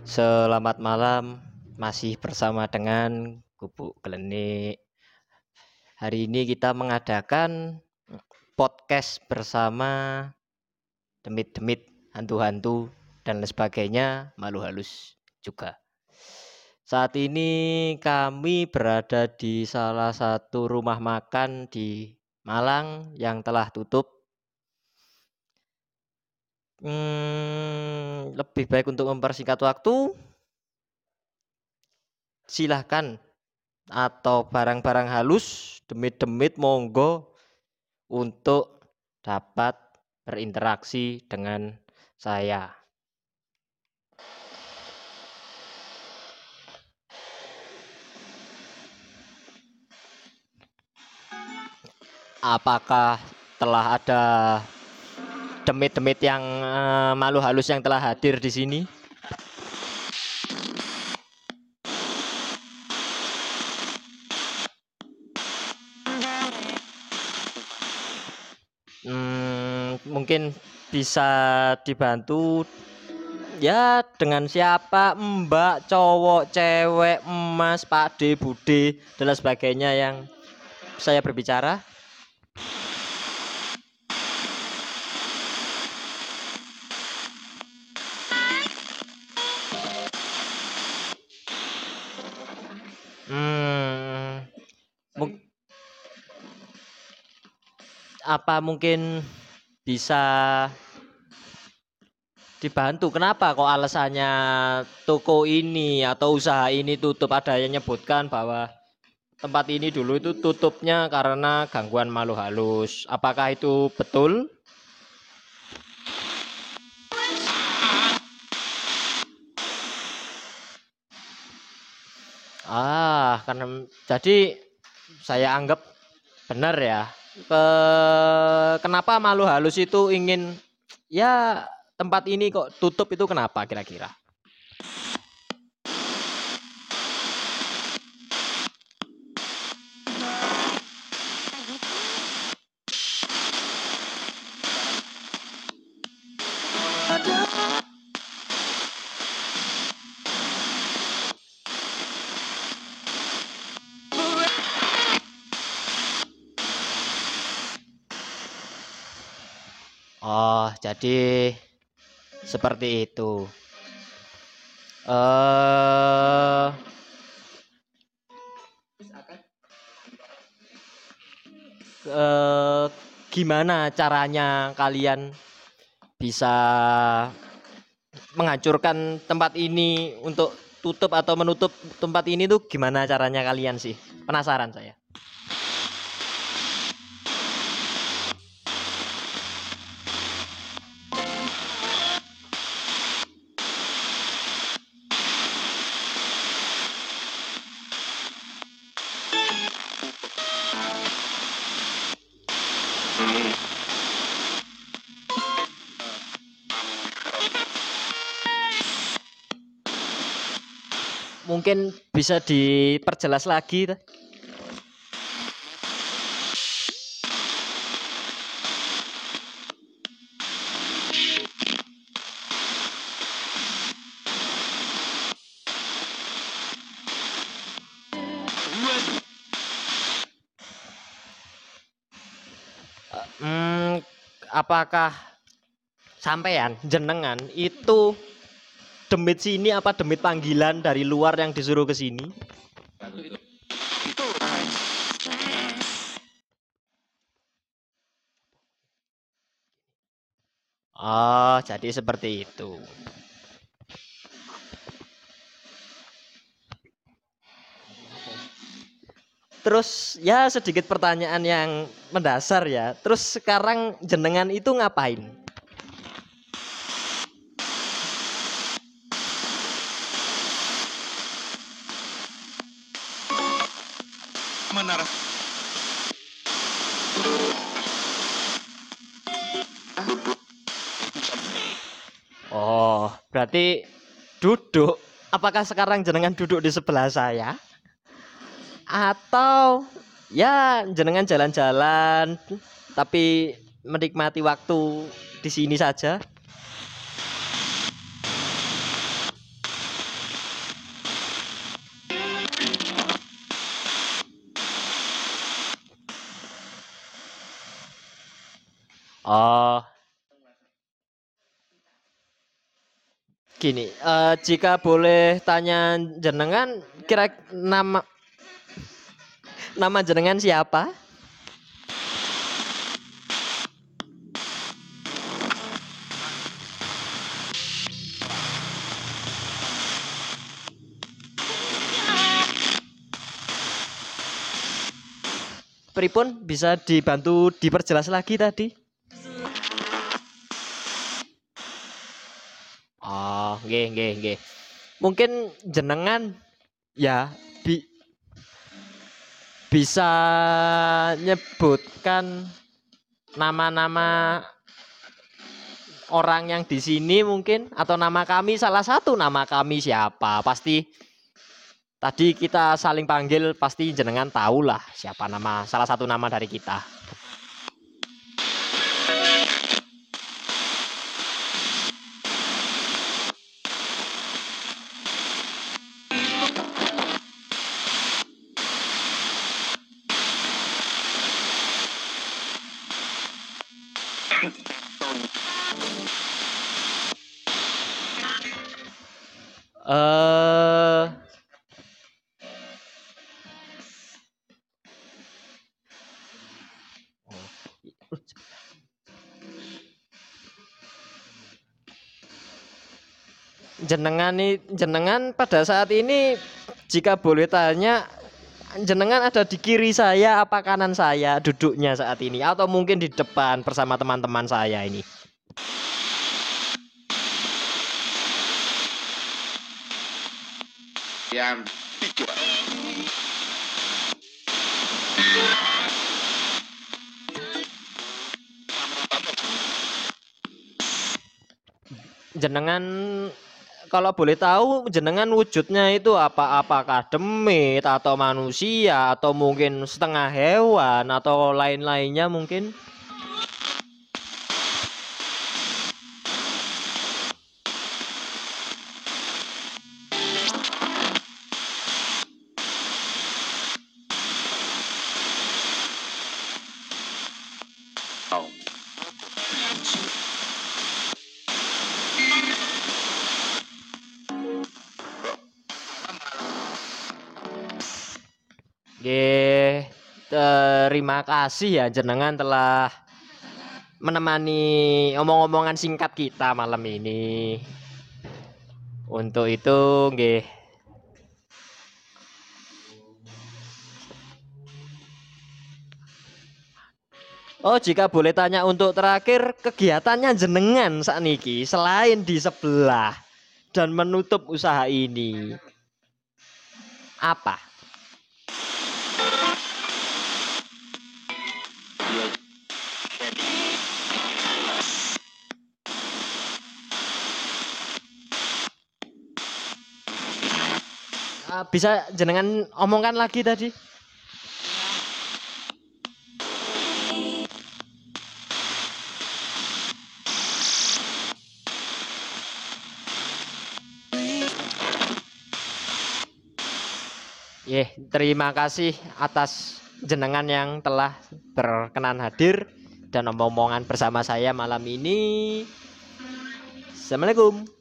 Selamat malam, masih bersama dengan Gubuk Klenik. Hari ini kita mengadakan podcast bersama demit-demit, hantu-hantu, dan sebagainya, makhluk halus juga. Saat ini kami berada di salah satu rumah makan di Malang yang telah tutup. Lebih baik untuk mempersingkat waktu, silahkan, atau barang-barang halus, demit-demit, monggo untuk dapat berinteraksi dengan saya. Apakah telah ada demit-demit yang makhluk halus yang telah hadir di sini? Mungkin bisa dibantu ya, dengan siapa, mbak, cowok, cewek, emas, pakde, bude, dan sebagainya yang saya berbicara. Apa mungkin bisa dibantu? Kenapa kok alasannya toko ini atau usaha ini tutup? Ada yang menyebutkan bahwa tempat ini dulu itu tutupnya karena gangguan makhluk halus. Apakah itu betul? Karena jadi saya anggap benar ya. Kenapa makhluk halus itu ingin ya tempat ini kok tutup, itu kenapa kira-kira? Jadi seperti itu. Gimana caranya kalian bisa menghancurkan tempat ini untuk tutup atau menutup tempat ini tuh gimana caranya kalian sih? Penasaran saya. Mungkin bisa diperjelas lagi. Apakah sampean jenengan itu demit sini apa demit panggilan dari luar yang disuruh ke sini? Jadi seperti itu. Terus ya sedikit pertanyaan yang mendasar ya. Terus sekarang jenengan itu ngapain? Berarti duduk. Apakah sekarang jenengan duduk di sebelah saya? Atau ya jenengan jalan-jalan tapi menikmati waktu di sini saja? Oh, gini, jika boleh tanya jenengan, kira nama nama jenengan siapa? Pripun, bisa dibantu diperjelas lagi tadi? Oh, nggih. Mungkin jenengan ya bisa nyebutkan nama-nama orang yang di sini mungkin, atau nama kami, salah satu nama kami siapa? Pasti tadi kita saling panggil, pasti jenengan tahulah siapa nama, salah satu nama dari kita. Jenengan pada saat ini, jika boleh tanya, jenengan ada di kiri saya apa kanan saya duduknya saat ini, atau mungkin di depan bersama teman-teman saya ini? Yang tiga. Jenengan kalau boleh tahu, jenengan wujudnya itu apakah demit atau manusia, atau mungkin setengah hewan, atau lain-lainnya mungkin? Terima kasih ya jenengan telah menemani omong-omongan singkat kita malam ini. Untuk itu nggih, oh, jika boleh tanya untuk terakhir, kegiatannya jenengan sakniki selain di sebelah dan menutup usaha ini apa? Bisa jenengan omongkan lagi tadi? Terima kasih atas jenengan yang telah berkenan hadir dan omong-omongan bersama saya malam ini. Assalamualaikum.